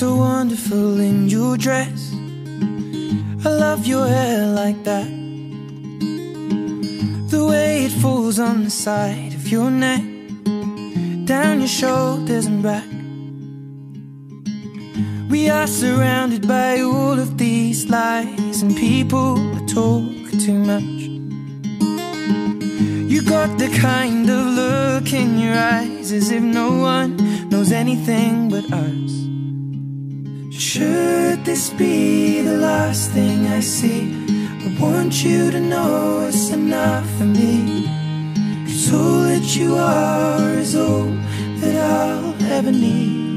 so wonderful in your dress. I love your hair like that, the way it falls on the side of your neck, down your shoulders and back. We are surrounded by all of these lies, and people that talk too much. You got the kind of look in your eyes, as if no one knows anything but us. Should this be the last thing I see, I want you to know it's enough for me. 'Cause all that you are is all that I'll ever need.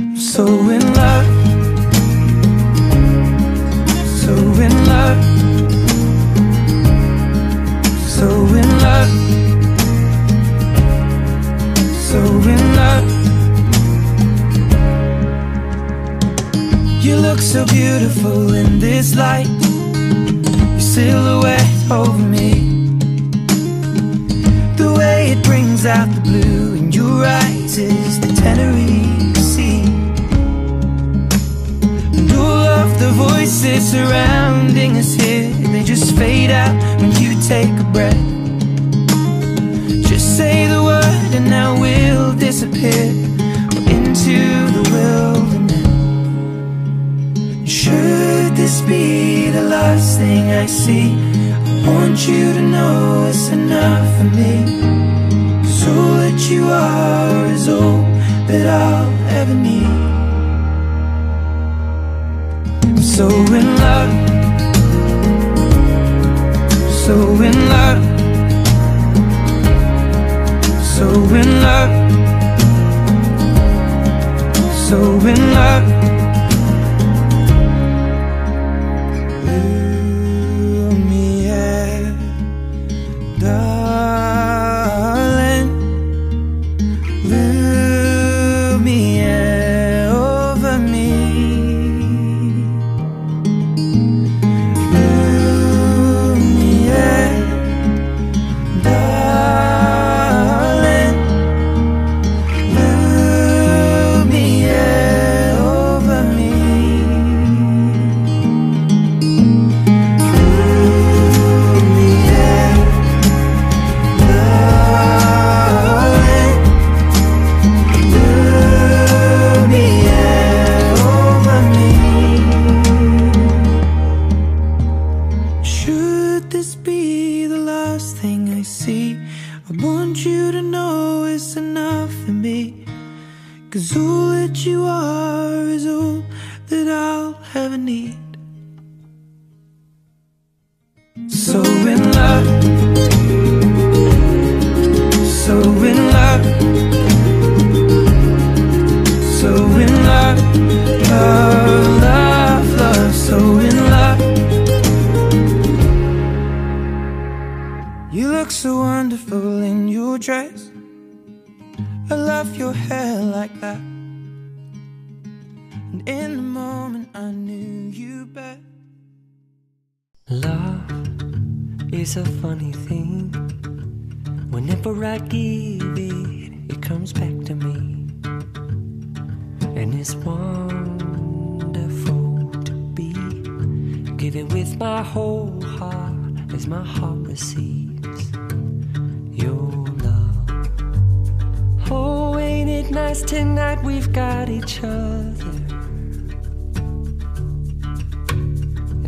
I'm so in love, so in love, so in love, so in love. You look so beautiful in this light, your silhouette over me, the way it brings out the blue in your eyes is the Tenerife sea. And all of the voices surrounding us here, they just fade out when you take a breath. Just say the word and now we'll disappear into the wilderness. Should this be the last thing I see, I want you to know it's enough for me. 'Cause all that you are is all that I'll ever need. I'm so in love, so in love, so in love, so in love. It's a funny thing, whenever I give it, it comes back to me, and it's wonderful to be giving with my whole heart as my heart receives your love. Oh, ain't it nice tonight we've got each other,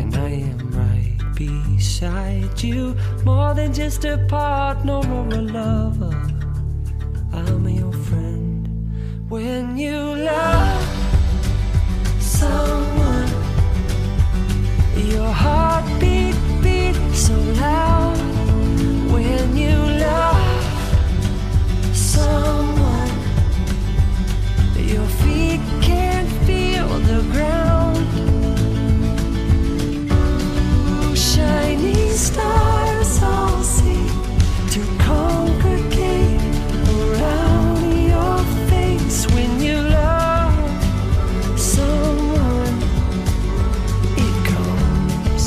and I am beside you, more than just a partner or a lover. I'm your friend. When you love someone, your heartbeat beats so loud. When you love someone, your feet can't feel the ground. Shining stars all seem to congregate around your face. When you love someone, it comes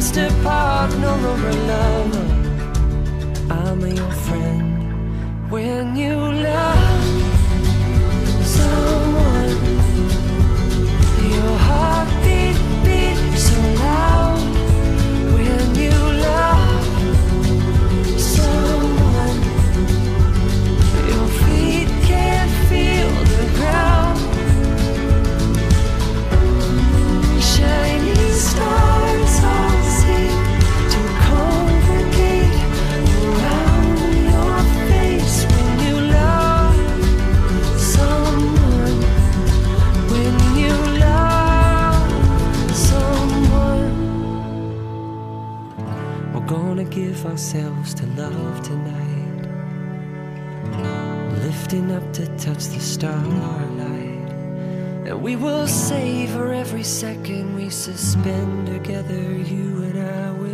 Mr. Partner or a lover, I'm your friend when you love someone. Your heartbeat beats so loud when you love someone. Your feet can't feel the ground. Shining stars are gonna give ourselves to love tonight, lifting up to touch the starlight. And we will savor every second we suspend together, you and I will.